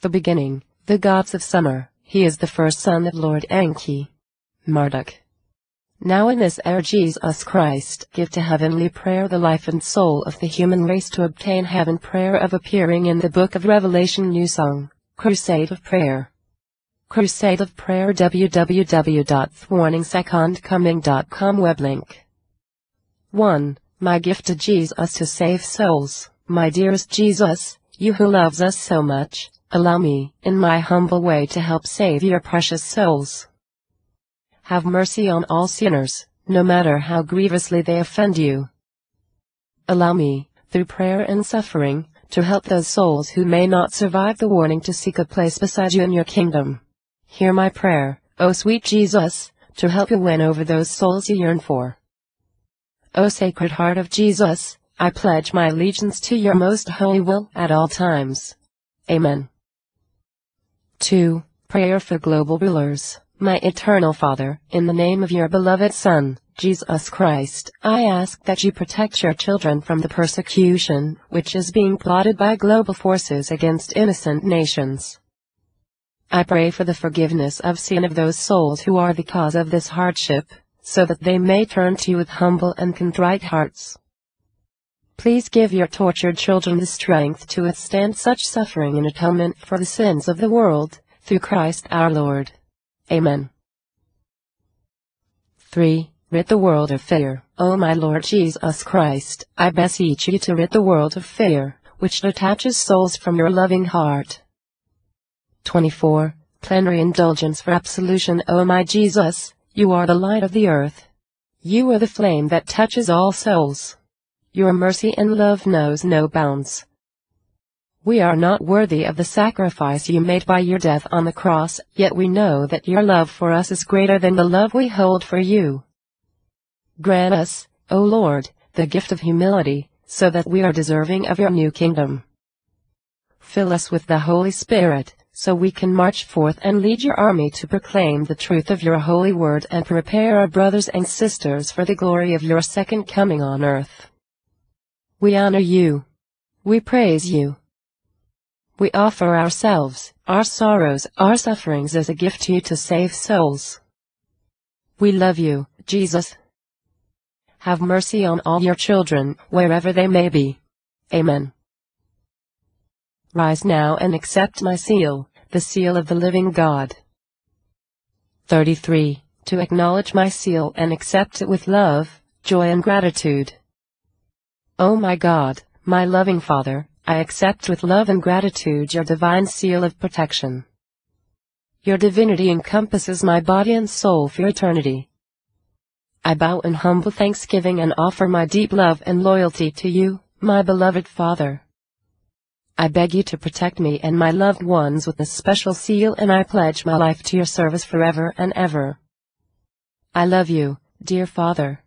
the beginning, the gods of summer. He is the first son of Lord Enki, Marduk. Now in this era Jesus Christ give to heavenly prayer the life and soul of the human race to obtain heaven prayer of appearing in the book of Revelation. New song, Crusade of Prayer. Crusade of Prayer, www.thewarningsecondcoming.com web link. 1. My gift to Jesus to save souls. My dearest Jesus, you who loves us so much, allow me, in my humble way, to help save your precious souls. Have mercy on all sinners, no matter how grievously they offend you. Allow me, through prayer and suffering, to help those souls who may not survive the warning to seek a place beside you in your kingdom. Hear my prayer, O sweet Jesus, to help you win over those souls you yearn for. O Sacred Heart of Jesus, I pledge my allegiance to your most holy will at all times. Amen. 2. Prayer for Global Rulers. My Eternal Father, in the name of your beloved Son, Jesus Christ, I ask that you protect your children from the persecution which is being plotted by global forces against innocent nations. I pray for the forgiveness of sin of those souls who are the cause of this hardship, so that they may turn to you with humble and contrite hearts. Please give your tortured children the strength to withstand such suffering in atonement for the sins of the world, through Christ our Lord. Amen. 3. Rid the world of fear. O my Lord Jesus Christ, I beseech you to rid the world of fear, which detaches souls from your loving heart. 24. Plenary Indulgence for Absolution. O my Jesus, you are the light of the earth. You are the flame that touches all souls. Your mercy and love knows no bounds. We are not worthy of the sacrifice you made by your death on the cross, yet we know that your love for us is greater than the love we hold for you. Grant us, O Lord, the gift of humility, so that we are deserving of your new kingdom. Fill us with the Holy Spirit, so we can march forth and lead your army to proclaim the truth of your holy word and prepare our brothers and sisters for the glory of your second coming on earth. We honor you. We praise you. We offer ourselves, our sorrows, our sufferings as a gift to you to save souls. We love you, Jesus. Have mercy on all your children, wherever they may be. Amen. Rise now and accept my seal, the seal of the living God. 33. To acknowledge my seal and accept it with love, joy and gratitude. O my God, my loving Father, I accept with love and gratitude your divine seal of protection. Your divinity encompasses my body and soul for eternity. I bow in humble thanksgiving and offer my deep love and loyalty to you, my beloved Father. I beg you to protect me and my loved ones with this special seal, and I pledge my life to your service forever and ever. I love you, dear Father.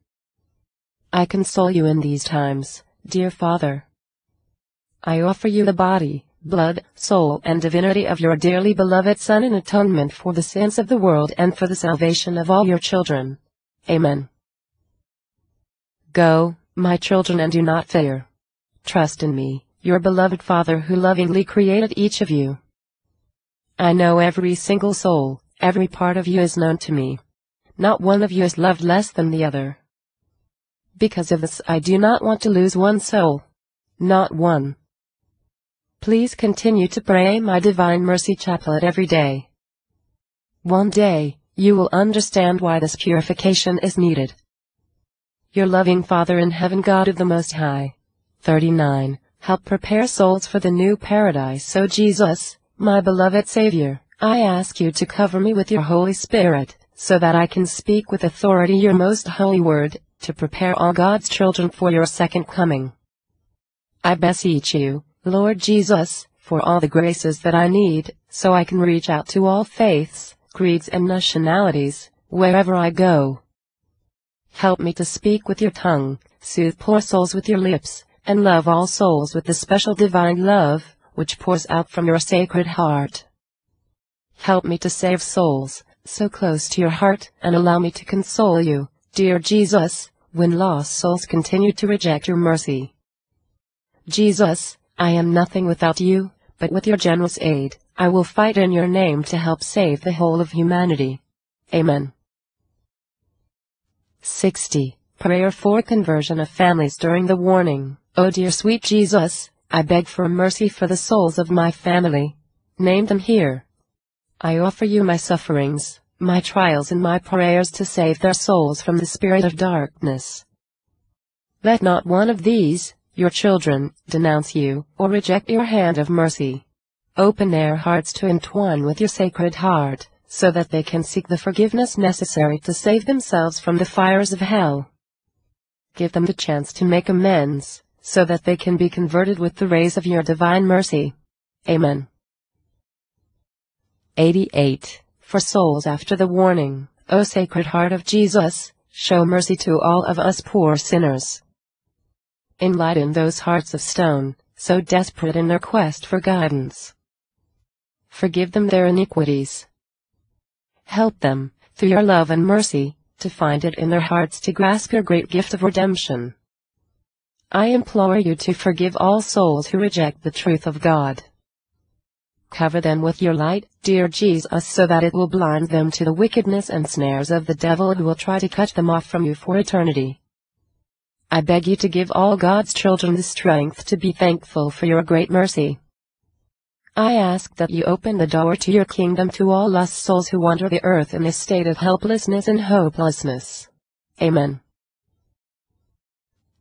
I console you in these times, dear Father. I offer you the body, blood, soul and divinity of your dearly beloved Son in atonement for the sins of the world and for the salvation of all your children. Amen. Go, my children, and do not fear. Trust in me, your beloved Father who lovingly created each of you. I know every single soul, every part of you is known to me. Not one of you is loved less than the other. Because of this, I do not want to lose one soul. Not one. Please continue to pray my Divine Mercy Chaplet every day. One day, you will understand why this purification is needed. Your loving Father in heaven, God of the Most High. 39. Help prepare souls for the new paradise. So Jesus, my beloved Savior, I ask you to cover me with your Holy Spirit, so that I can speak with authority your most holy word, to prepare all God's children for your second coming. I beseech you, Lord Jesus, for all the graces that I need, so I can reach out to all faiths, creeds and nationalities, wherever I go. Help me to speak with your tongue, soothe poor souls with your lips, and love all souls with the special divine love, which pours out from your sacred heart. Help me to save souls, so close to your heart, and allow me to console you, dear Jesus, when lost souls continue to reject your mercy. Jesus, I am nothing without you, but with your generous aid, I will fight in your name to help save the whole of humanity. Amen. 60. Prayer for conversion of families during the warning. O dear sweet Jesus, I beg for mercy for the souls of my family. Name them here. I offer you my sufferings, my trials and my prayers to save their souls from the spirit of darkness. Let not one of these, your children, denounce you, or reject your hand of mercy. Open their hearts to entwine with your sacred heart, so that they can seek the forgiveness necessary to save themselves from the fires of hell. Give them the chance to make amends, so that they can be converted with the rays of your divine mercy. Amen. 88. For souls after the warning, O Sacred Heart of Jesus, show mercy to all of us poor sinners. Enlighten those hearts of stone, so desperate in their quest for guidance. Forgive them their iniquities. Help them, through your love and mercy, to find it in their hearts to grasp your great gift of redemption. I implore you to forgive all souls who reject the truth of God. Cover them with your light, dear Jesus, so that it will blind them to the wickedness and snares of the devil who will try to cut them off from you for eternity. I beg you to give all God's children the strength to be thankful for your great mercy. I ask that you open the door to your kingdom to all lost souls who wander the earth in a state of helplessness and hopelessness. Amen.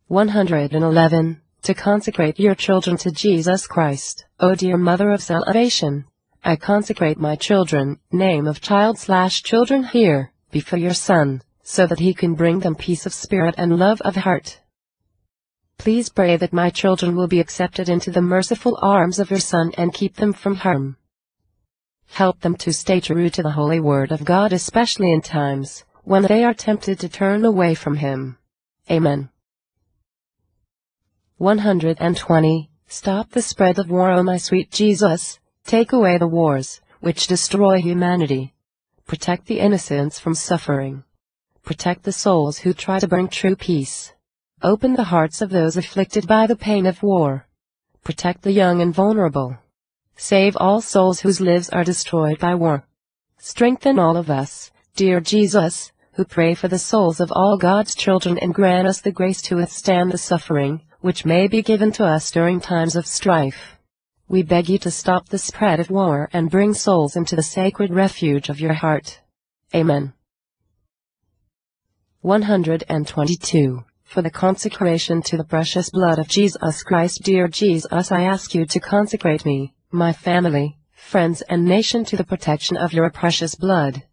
111. To consecrate your children to Jesus Christ, O dear Mother of Salvation, I consecrate my children, name of child/children here, before your Son, so that he can bring them peace of spirit and love of heart. Please pray that my children will be accepted into the merciful arms of your Son and keep them from harm. Help them to stay true to the Holy Word of God, especially in times when they are tempted to turn away from Him. Amen. 120. Stop the spread of war, O my sweet Jesus. Take away the wars, which destroy humanity. Protect the innocents from suffering. Protect the souls who try to bring true peace. Open the hearts of those afflicted by the pain of war. Protect the young and vulnerable. Save all souls whose lives are destroyed by war. Strengthen all of us, dear Jesus, who pray for the souls of all God's children, and grant us the grace to withstand the suffering which may be given to us during times of strife. We beg you to stop the spread of war and bring souls into the sacred refuge of your heart. Amen. 122. For the consecration to the precious blood of Jesus Christ, dear Jesus, I ask you to consecrate me, my family, friends and nation to the protection of your precious blood.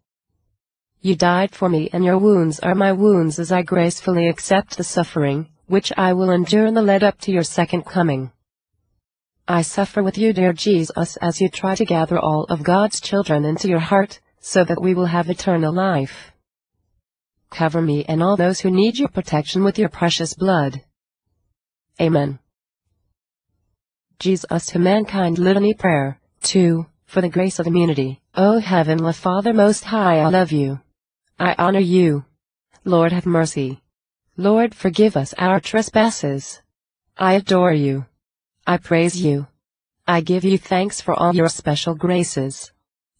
You died for me, and your wounds are my wounds as I gracefully accept the suffering, which I will endure in the lead up to your second coming. I suffer with you, dear Jesus, as you try to gather all of God's children into your heart, so that we will have eternal life. Cover me and all those who need your protection with your precious blood. Amen. Jesus to Mankind Litany Prayer 2. For the grace of immunity. O Heavenly Father Most High, I love you. I honor you. Lord, have mercy. Lord, forgive us our trespasses. I adore you. I praise you. I give you thanks for all your special graces.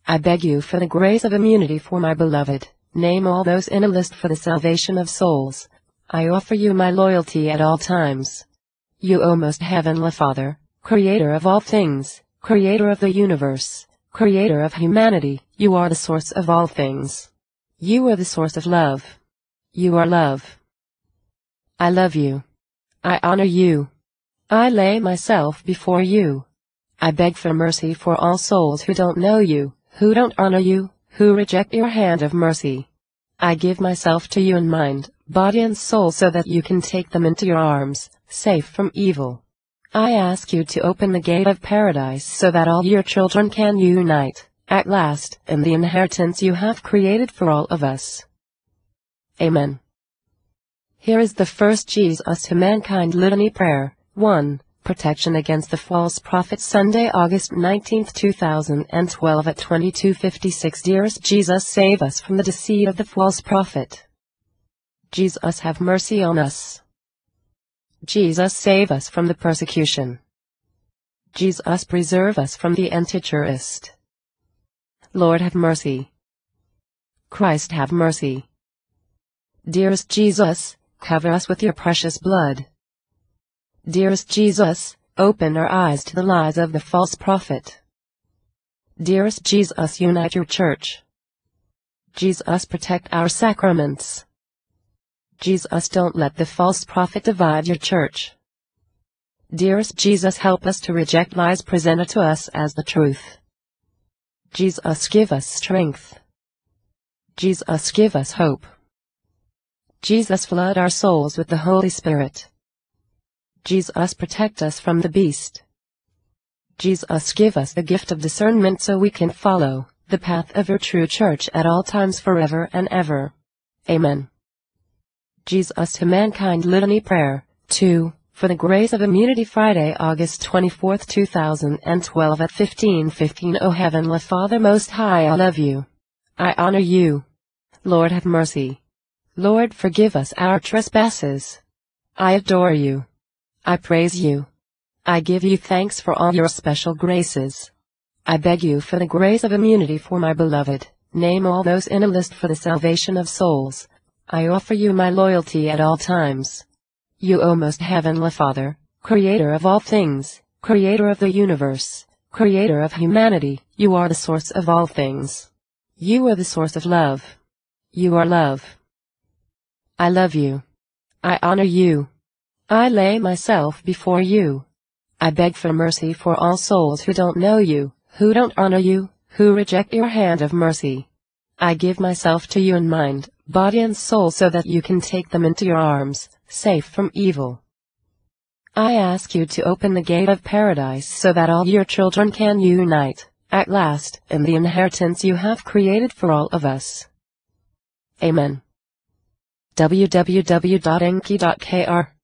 I beg you for the grace of immunity for my beloved. Name all those in a list for the salvation of souls. I offer you my loyalty at all times. You, O most heavenly Father, Creator of all things, Creator of the universe, Creator of humanity, you are the source of all things. You are the source of love. You are love. I love you. I honor you. I lay myself before you. I beg for mercy for all souls who don't know you, who don't honor you, who reject your hand of mercy. I give myself to you in mind, body and soul, so that you can take them into your arms, safe from evil. I ask you to open the gate of paradise so that all your children can unite, at last, in the inheritance you have created for all of us. Amen. Here is the first Jesus to Mankind Litany Prayer 1. Protection against the false prophet. Sunday, August 19, 2012 at 22:56. Dearest Jesus, save us from the deceit of the false prophet. Jesus, have mercy on us. Jesus, save us from the persecution. Jesus, preserve us from the Antichrist. Lord, have mercy. Christ, have mercy. Dearest Jesus, cover us with your precious blood. Dearest Jesus, open our eyes to the lies of the false prophet. Dearest Jesus, unite your church. Jesus, protect our sacraments. Jesus, don't let the false prophet divide your church. Dearest Jesus, help us to reject lies presented to us as the truth. Jesus, give us strength. Jesus, give us hope. Jesus, flood our souls with the Holy Spirit. Jesus, protect us from the beast. Jesus, give us the gift of discernment so we can follow the path of your true church at all times, forever and ever. Amen. Jesus to Mankind Litany Prayer 2, for the grace of immunity. Friday, August 24, 2012 at 15:15. O Heavenly Father Most High, I love you. I honor you. Lord, have mercy. Lord, forgive us our trespasses. I adore you. I praise you. I give you thanks for all your special graces. I beg you for the grace of immunity for my beloved. Name all those in a list for the salvation of souls. I offer you my loyalty at all times. You, O Most Heavenly Father, Creator of all things, Creator of the universe, Creator of humanity, you are the source of all things. You are the source of love. You are love. I love you. I honor you. I lay myself before you. I beg for mercy for all souls who don't know you, who don't honor you, who reject your hand of mercy. I give myself to you in mind, body and soul, so that you can take them into your arms, safe from evil. I ask you to open the gate of paradise so that all your children can unite, at last, in the inheritance you have created for all of us. Amen. www.enki.kr